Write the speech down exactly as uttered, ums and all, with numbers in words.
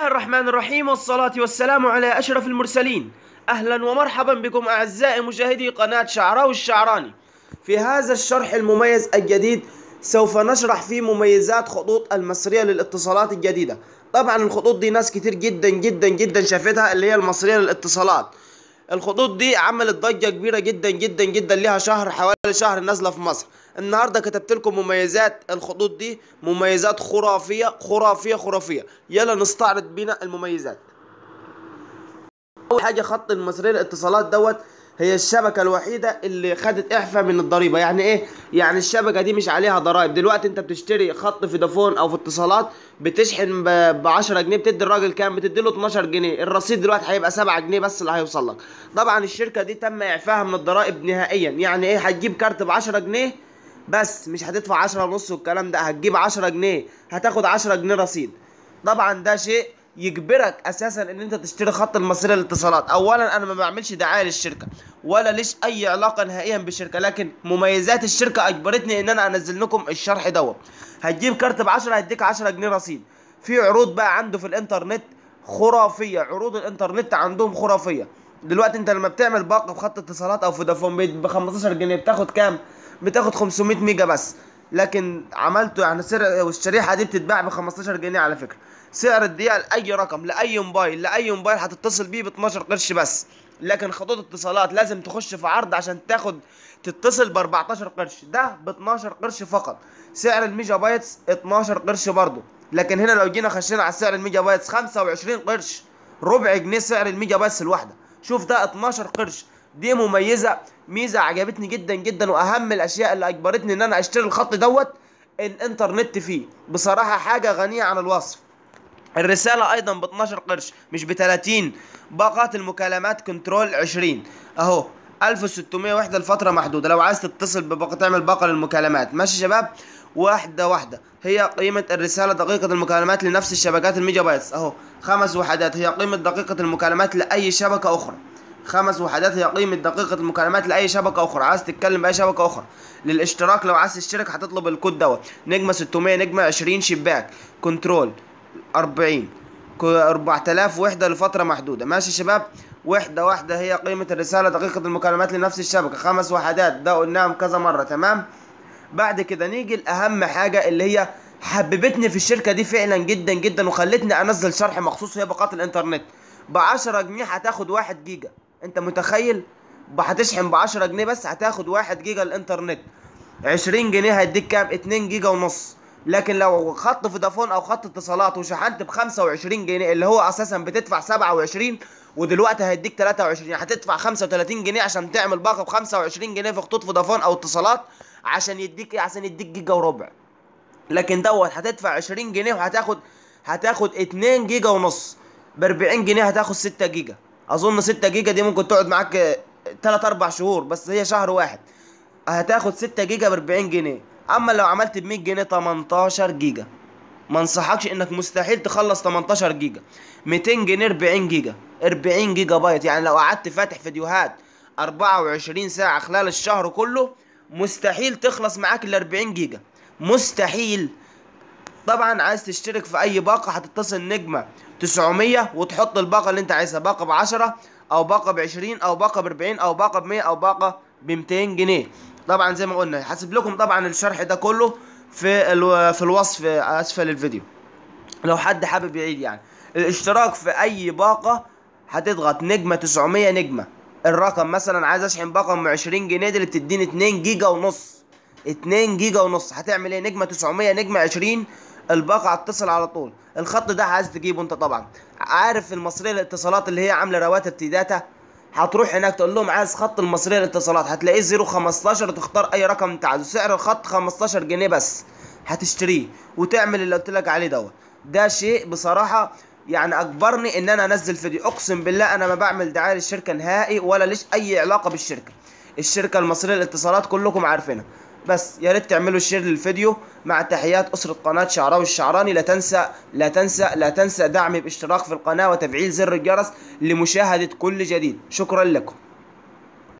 بسم الله الرحمن الرحيم، والصلاة والسلام على أشرف المرسلين. أهلا ومرحبا بكم أعزائي مشاهدي قناة شعراوي الشعراني. في هذا الشرح المميز الجديد سوف نشرح فيه مميزات خطوط المصرية للاتصالات الجديدة. طبعا الخطوط دي ناس كتير جدا جدا جدا شافتها، اللي هي المصرية للاتصالات. الخطوط دي عملت ضجة كبيرة جدا جدا جدا، لها شهر، حوالي شهر نازلة في مصر. النهاردة كتبت لكم مميزات الخطوط دي، مميزات خرافية خرافية خرافية. يلا نستعرض بينا المميزات. أول حاجة، خط المصرية للاتصالات دوت هي الشبكة الوحيدة اللي خدت إعفاء من الضريبة. يعني إيه؟ يعني الشبكة دي مش عليها ضرايب. دلوقتي أنت بتشتري خط فودافون أو في اتصالات، بتشحن ب عشرة جنيه، بتدي الراجل كام؟ بتدي له اتناشر جنيه. الرصيد دلوقتي هيبقى سبعة جنيه بس اللي هيوصل لك. طبعًا الشركة دي تم إعفائها من الضرائب نهائيًا. يعني إيه؟ هتجيب كارت ب عشرة جنيه بس، مش هتدفع عشرة ونص والكلام ده، هتجيب عشرة جنيه، هتاخد عشرة جنيه رصيد. طبعًا ده شيء يجبرك اساسا ان انت تشتري خط المصرية للاتصالات. اولا، انا ما بعملش دعايه للشركه ولا ليش اي علاقه نهائيا بالشركه، لكن مميزات الشركه اجبرتني ان انا انزل لكم الشرح دوت. هتجيب كارت ب عشرة، هيديك عشرة جنيه رصيد. في عروض بقى عنده في الانترنت خرافيه، عروض الانترنت عندهم خرافيه. دلوقتي انت لما بتعمل باقه بخط اتصالات او فودافون ب خمستاشر جنيه، بتاخد كام؟ بتاخد خمسمية ميجا بس. لكن عملته يعني سعر، والشريحه دي بتتباع ب خمستاشر جنيه على فكره. سعر الدقيقه لاي رقم، لاي موبايل، لاي موبايل هتتصل بيه ب اتناشر قرش بس. لكن خطوط اتصالات لازم تخش في عرض عشان تاخد تتصل ب اربعتاشر قرش، ده ب اتناشر قرش فقط. سعر الميجا بايتس اتناشر قرش برضه، لكن هنا لو جينا خشينا على سعر الميجا بايتس خمسة وعشرين قرش، ربع جنيه سعر الميجا بايتس الواحده. شوف ده اتناشر قرش. دي مميزه، ميزه عجبتني جدا جدا، واهم الاشياء اللي اجبرتني ان انا اشتري الخط دوت الانترنت فيه. بصراحه حاجه غنيه عن الوصف. الرساله ايضا ب اتناشر قرش مش ب تلاتين. باقات المكالمات كنترول عشرين اهو، الف وستمية وحده لفتره محدوده. لو عايز تتصل بباقه تعمل باقه للمكالمات. ماشي يا شباب، واحده واحده. هي قيمه الرساله دقيقه المكالمات لنفس الشبكات الميجا بايتس اهو، خمس وحدات هي قيمه دقيقه المكالمات لاي شبكه اخرى. خمس وحدات هي قيمة دقيقة المكالمات لأي شبكة أخرى، عايز تتكلم بأي شبكة أخرى. للاشتراك لو عايز تشترك هتطلب الكود دوت، نجمة ستمية نجمة عشرين شباك كنترول اربعين، اربعة الاف وحدة لفترة محدودة. ماشي شباب، وحدة واحدة هي قيمة الرسالة دقيقة المكالمات لنفس الشبكة، خمس وحدات، ده قلناهم كذا مرة. تمام. بعد كده نيجي لأهم حاجة اللي هي حببتني في الشركة دي فعلا جدا جدا وخلتني أنزل شرح مخصوص، هي باقات الإنترنت. بعشرة جنيه هتاخد واحد جيجا. انت متخيل؟ هتشحن بعشرة جنيه بس هتاخد واحد جيجا الانترنت. عشرين جنيه هيديك كام؟ اتنين جيجا ونص. لكن لو خط فودافون او خط اتصالات وشحنت ب خمسة وعشرين جنيه، اللي هو اساسا بتدفع سبعة وعشرين ودلوقتي هيديك تلاتة وعشرين، يعني هتدفع خمسة وتلاتين جنيه عشان تعمل باقه ب خمسة وعشرين جنيه في خطوط فودافون او اتصالات، عشان يديك ايه؟ عشان يديك جيجا وربع. لكن دوت هتدفع عشرين جنيه وهتاخد هتاخد اتنين جيجا ونص. ب اربعين جنيه هتاخد ستة جيجا. اظن ستة جيجا دي ممكن تقعد معاك تلات اربع شهور، بس هي شهر واحد. هتاخد ستة جيجا ب اربعين جنيه. اما لو عملت ب مية جنيه تمنتاشر جيجا. ما انصحكش، انك مستحيل تخلص تمنتاشر جيجا. ميتين جنيه اربعين جيجا، اربعين جيجا بايت. يعني لو قعدت فاتح فيديوهات اربعة وعشرين ساعة خلال الشهر كله، مستحيل تخلص معاك ال اربعين جيجا، مستحيل. طبعا عايز تشترك في اي باقه هتتصل نجمه تسعمية وتحط الباقه اللي انت عايزها، باقه ب عشرة او باقه ب عشرين او باقه ب اربعين او باقه ب مية او باقه ب ميتين جنيه. طبعا زي ما قلنا هسيب لكم طبعا الشرح ده كله في الو... في الوصف اسفل الفيديو لو حد حابب يعيد. يعني الاشتراك في اي باقه هتضغط نجمه تسعمية نجمه الرقم. مثلا عايز اشحن باقه ب عشرين جنيه، دي اللي بتديني اتنين جيجا ونص. اتنين جيجا ونص هتعمل ايه؟ نجمه تسعمية نجمه عشرين، الباقه هتتصل على طول. الخط ده عايز تجيبه انت طبعا. عارف المصريه للاتصالات اللي هي عامله رواتب تي داتا، هتروح هناك تقول لهم عايز خط المصريه للاتصالات، هتلاقيه صفر خمستاشر، تختار اي رقم انت عايزه. سعر الخط خمستاشر جنيه بس، هتشتريه وتعمل اللي قلت لك عليه دوت. ده شيء بصراحه يعني اجبرني ان انا انزل فيديو. اقسم بالله انا ما بعمل دعايه للشركه نهائي ولا ليش اي علاقه بالشركه. الشركه المصريه للاتصالات كلكم عارفينها، بس يا ريت تعملوا شير للفيديو. مع تحيات أسرة قناة شعراوي الشعراني. لا تنسى لا تنسى لا تنسى دعمي باشتراك في القناة وتفعيل زر الجرس لمشاهدة كل جديد. شكرا لكم.